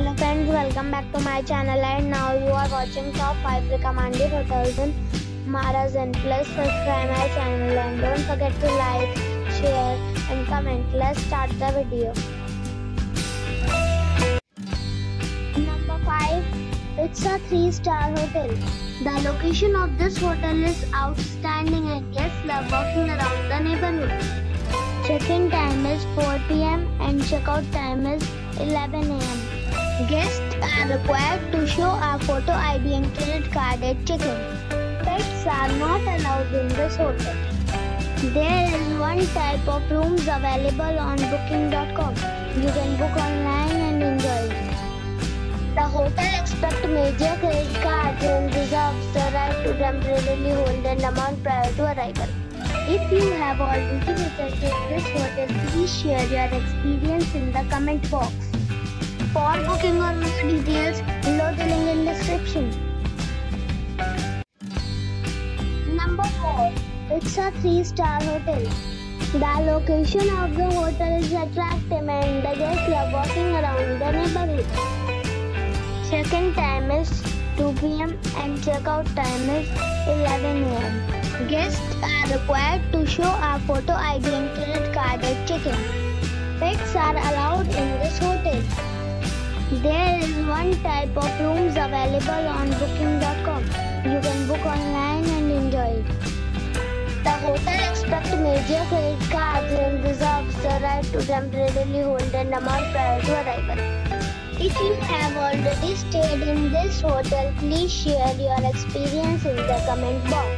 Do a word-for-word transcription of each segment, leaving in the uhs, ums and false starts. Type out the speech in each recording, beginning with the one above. Hello friends, welcome back to my channel and now you are watching top five recommended hotels in Maharashtra. Plus subscribe my channel and don't forget to like, share and comment. Let's start the video. Number five. It's a three star hotel. The location of this hotel is outstanding and guests love walking around the neighborhood. Check-in time is four p m and check-out time is eleven a m Guests are required to show a photo I D and credit card at check-in. Pets are not allowed in this hotel. There is one type of rooms available on booking dot com. You can book online and enjoy it. The hotel accepts major credit cards and reserves the right to temporarily hold an amount prior to arrival. If you have already visited this hotel, please share your experience in the comment box. For booking or more details, below the link in description. Number four. It's a three star hotel. The location of the hotel is attractive and the guests love walking around the neighborhood. Check-in time is two p m and check-out time is eleven a m Guests are required to show a photo I D and credit card at check-in. Pets are allowed in this hotel. There is one type of rooms available on booking dot com. You can book online and enjoy it. The hotel accepts major credit cards and reserves the right to temporarily hold an amount prior to arrival. If you have already stayed in this hotel, please share your experience in the comment box.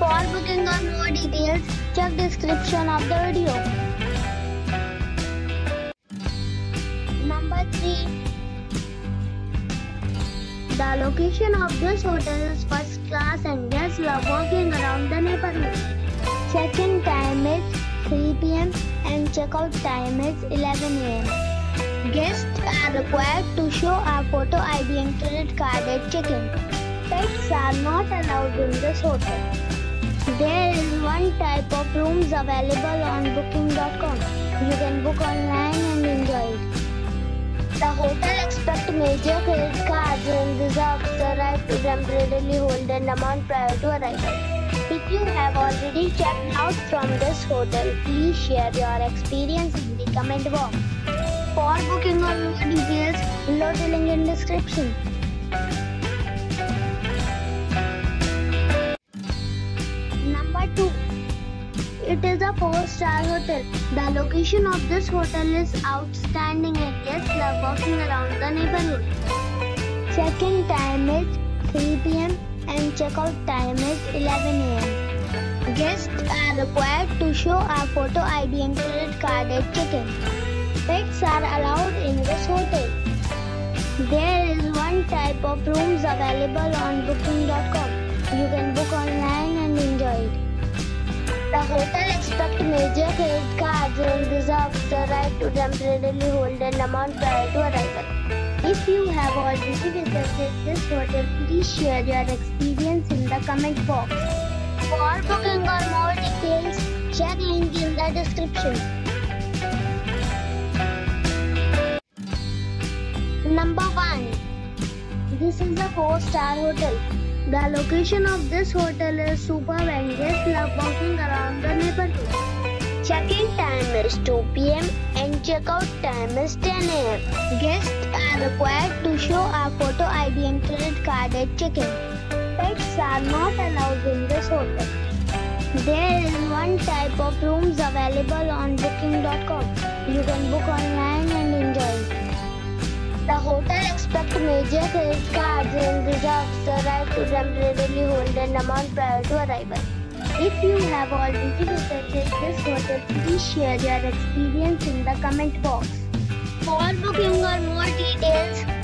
For booking or more details, check description of the video. The location of this hotel is first class and guests love walking around the neighborhood. Check-in time is three p m and check-out time is eleven a m Guests are required to show a photo I D and credit card at check-in. Pets are not allowed in this hotel. There is one type of rooms available on booking dot com. You can book online and enjoy it. The hotel accepts major credit cards and reserves the right to temporarily hold an amount prior to arrival. If you have already checked out from this hotel, please share your experience in the comment box. For booking or more details, below the link in description. Number two. It is a four star hotel. The location of this hotel is outstanding and guests love walking around the neighborhood. Check-in time is three p m and check-out time is eleven a m Guests are required to show a photo I D and credit card at check-in. Pets are allowed in this hotel. There is one type of rooms available on booking dot com. You can book online and enjoy it. The hotel accepts major credit cards and reserves the right to temporarily hold an amount prior to arrival. If you have already visited this hotel, please share your experience in the comment box. For booking or more details, check link in the description. Number one. This is a four star hotel. The location of this hotel is superb and guests love walking around the neighborhood. Check-in time is two p m and check-out time is ten a m Guests are required to show a photo I D and credit card at check-in. Pets are not allowed in this hotel. There is one type of rooms available on booking dot com. You can book online and enjoy it. The hotel accepts major credit cards and reserves the right to temporarily hold an amount prior to arrival. If you have already visited this hotel, please share your experience in the comment box. For booking or more details,